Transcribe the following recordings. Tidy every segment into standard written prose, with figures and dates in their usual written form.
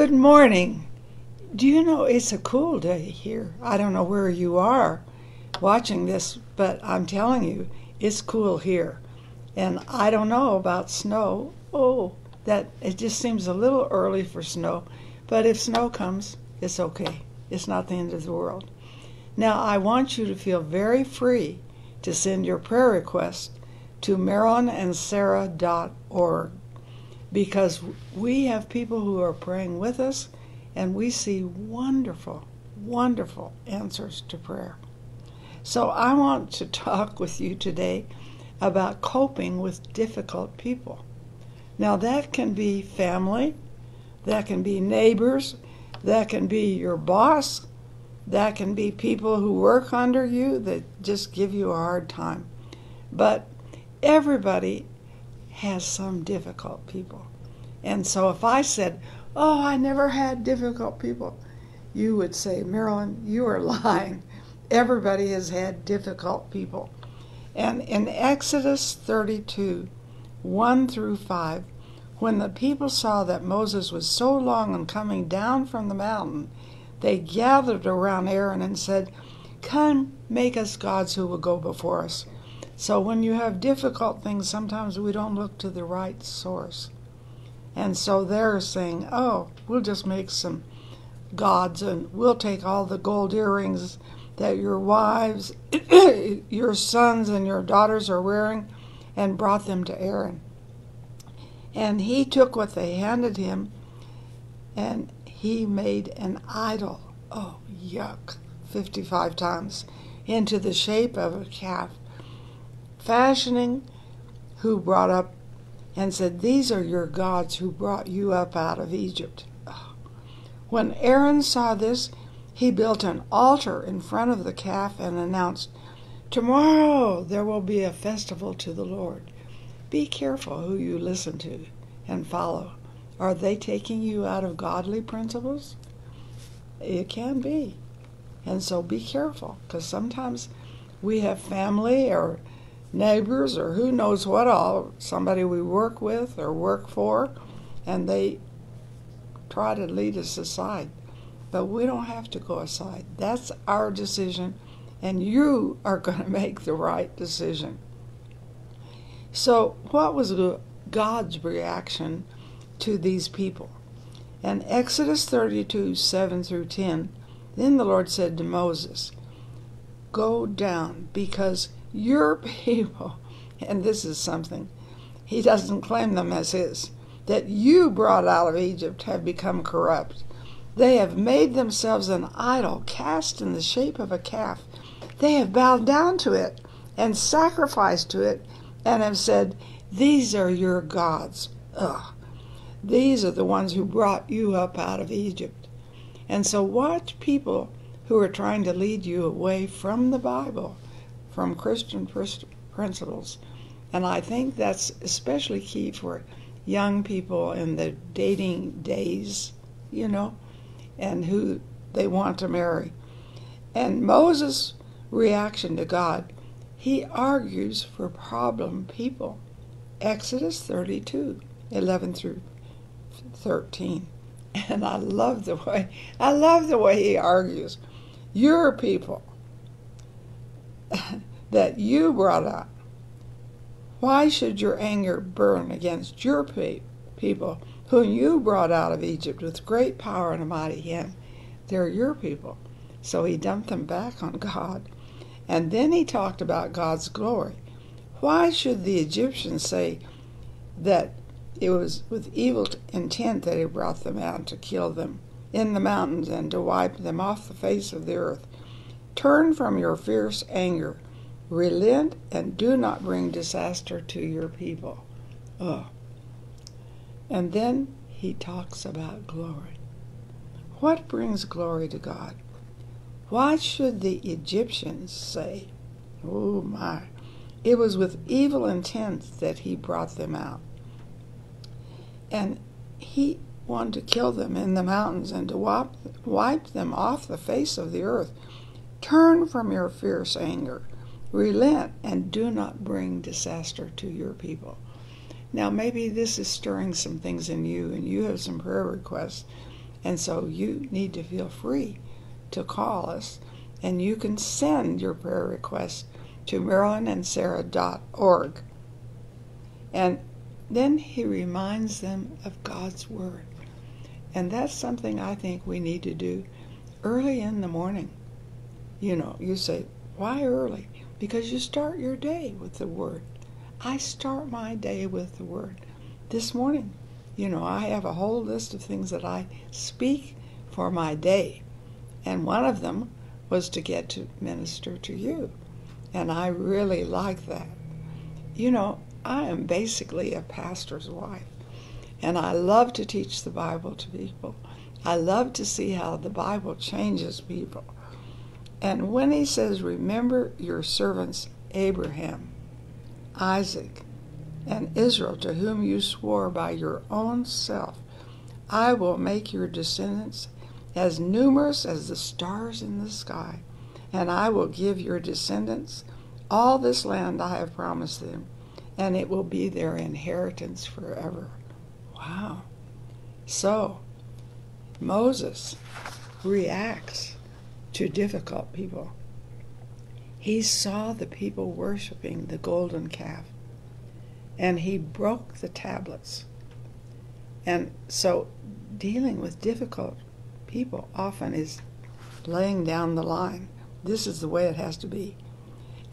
Good morning. Do you know it's a cool day here? I don't know where you are watching this, but I'm telling you, it's cool here. And I don't know about snow. Oh, that it just seems a little early for snow. But if snow comes, it's okay. It's not the end of the world. Now, I want you to feel very free to send your prayer request to marilynandsarah.org. Because we have people who are praying with us, and we see wonderful, wonderful answers to prayer. So I want to talk with you today about coping with difficult people. Now that can be family, that can be neighbors, that can be your boss, that can be people who work under you that just give you a hard time. But everybody has some difficult people. And so if I said, oh, I never had difficult people, you would say, Marilyn, you are lying. Everybody has had difficult people. And in Exodus 32, 1 through 5, when the people saw that Moses was so long in coming down from the mountain, they gathered around Aaron and said, come, make us gods who will go before us. So when you have difficult things, sometimes we don't look to the right source. And so they're saying, oh, we'll just make some gods and we'll take all the gold earrings that your wives, your sons and your daughters are wearing, and brought them to Aaron. And he took what they handed him and he made an idol, oh, yuck, 55 times, into the shape of a calf. Fashioning who brought up and said, these are your gods who brought you up out of Egypt. When Aaron saw this, he built an altar in front of the calf and announced, tomorrow there will be a festival to the Lord. Be careful who you listen to and follow. Are they taking you out of godly principles? It can be. And so be careful, because sometimes we have family or neighbors or who knows what all, somebody we work with or work for, and they try to lead us aside. But we don't have to go aside. That's our decision, and you are going to make the right decision. So what was God's reaction to these people? In Exodus 32, 7 through 10, then the Lord said to Moses, go down, because your people, and this is something, he doesn't claim them as his, that you brought out of Egypt have become corrupt. They have made themselves an idol cast in the shape of a calf. They have bowed down to it and sacrificed to it and have said, these are your gods. Ugh. These are the ones who brought you up out of Egypt. And so watch people who are trying to lead you away from the Bible, from Christian principles. And I think that's especially key for young people in the dating days, you know, and who they want to marry. And Moses' reaction to God, he argues for problem people. Exodus 32, 11 through 13. And I love the way he argues. Your people that you brought up. Why should your anger burn against your people whom you brought out of Egypt with great power and a mighty hand? They're your people. So he dumped them back on God. And then he talked about God's glory. Why should the Egyptians say that it was with evil intent that he brought them out to kill them in the mountains and to wipe them off the face of the earth? Turn from your fierce anger, relent, and do not bring disaster to your people. Ugh. And then he talks about glory. What brings glory to God? Why should the Egyptians say, oh my, it was with evil intent that he brought them out? And he wanted to kill them in the mountains and to wipe them off the face of the earth. Turn from your fierce anger, relent, and do not bring disaster to your people. Now, maybe this is stirring some things in you, and you have some prayer requests And so you need to feel free to call us, and you can send your prayer request to marilynandsarah.org. And then he reminds them of God's Word. And that's something I think we need to do early in the morning. You know, you say, why early? Because you start your day with the Word. I start my day with the Word. This morning, you know, I have a whole list of things that I speak for my day. And one of them was to get to minister to you. And I really like that. You know, I am basically a pastor's wife. And I love to teach the Bible to people. I love to see how the Bible changes people. And when he says, remember your servants Abraham, Isaac, and Israel, to whom you swore by your own self, I will make your descendants as numerous as the stars in the sky, and I will give your descendants all this land I have promised them, and it will be their inheritance forever. Wow. So, Moses reacts to difficult people. He saw the people worshiping the golden calf, and he broke the tablets. And so dealing with difficult people often is laying down the line. This is the way it has to be.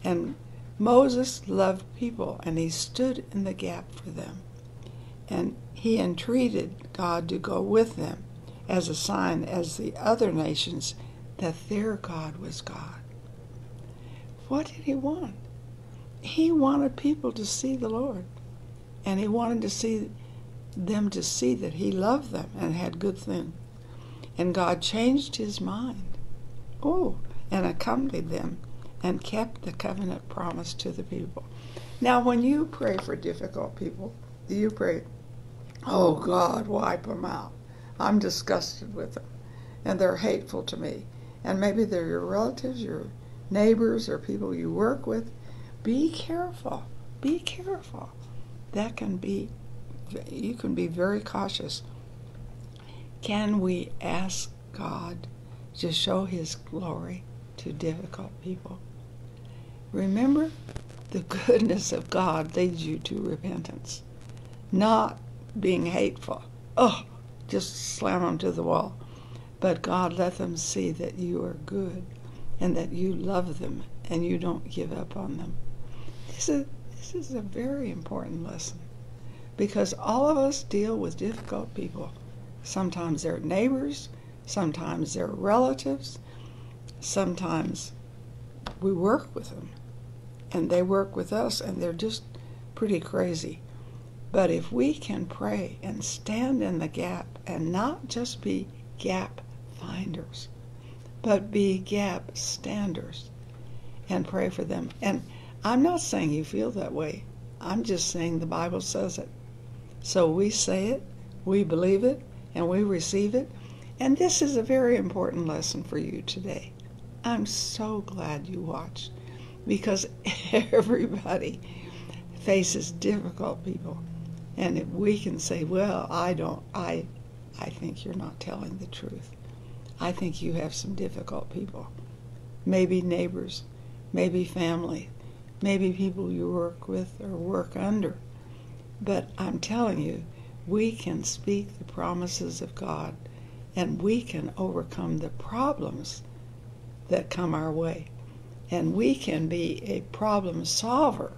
And Moses loved people, and he stood in the gap for them. And he entreated God to go with them as a sign, as the other nations, that their God was God. What did he want? He wanted people to see the Lord. And he wanted to see them to see that he loved them and had good things. And God changed his mind, and accompanied them and kept the covenant promise to the people. Now, when you pray for difficult people, you pray, oh, God, wipe them out. I'm disgusted with them, and they're hateful to me. And maybe they're your relatives, your neighbors, or people you work with. Be careful. Be careful. That can be, you can be very cautious. Can we ask God to show his glory to difficult people? Remember, the goodness of God leads you to repentance, not being hateful. Oh, just slam them to the wall. But God, let them see that you are good and that you love them and you don't give up on them. This is a very important lesson, because all of us deal with difficult people. Sometimes they're neighbors, sometimes they're relatives, sometimes we work with them, and they work with us, and they're just pretty crazy. But if we can pray and stand in the gap and not just be gap finders, but be gap standers and pray for them. And I'm not saying you feel that way. I'm just saying the Bible says it. So we say it, we believe it, and we receive it. And this is a very important lesson for you today. I'm so glad you watched, because everybody faces difficult people. And if we can say, well, I think you're not telling the truth. I think you have some difficult people. Maybe neighbors, maybe family, maybe people you work with or work under. But I'm telling you, we can speak the promises of God, and we can overcome the problems that come our way. And we can be a problem solver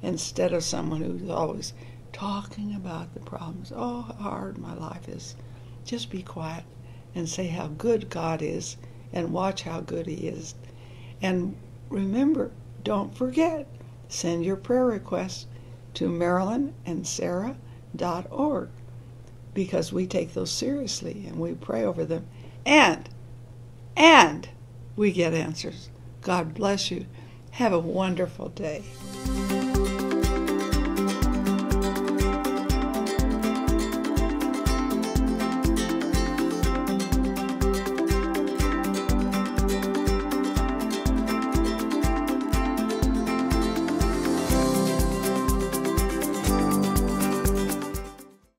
instead of someone who's always talking about the problems. Oh, how hard my life is. Just be quiet and say how good God is, and watch how good he is. And remember, don't forget, send your prayer request to marilynandsarah.org, because we take those seriously and we pray over them, and we get answers. God bless you. Have a wonderful day.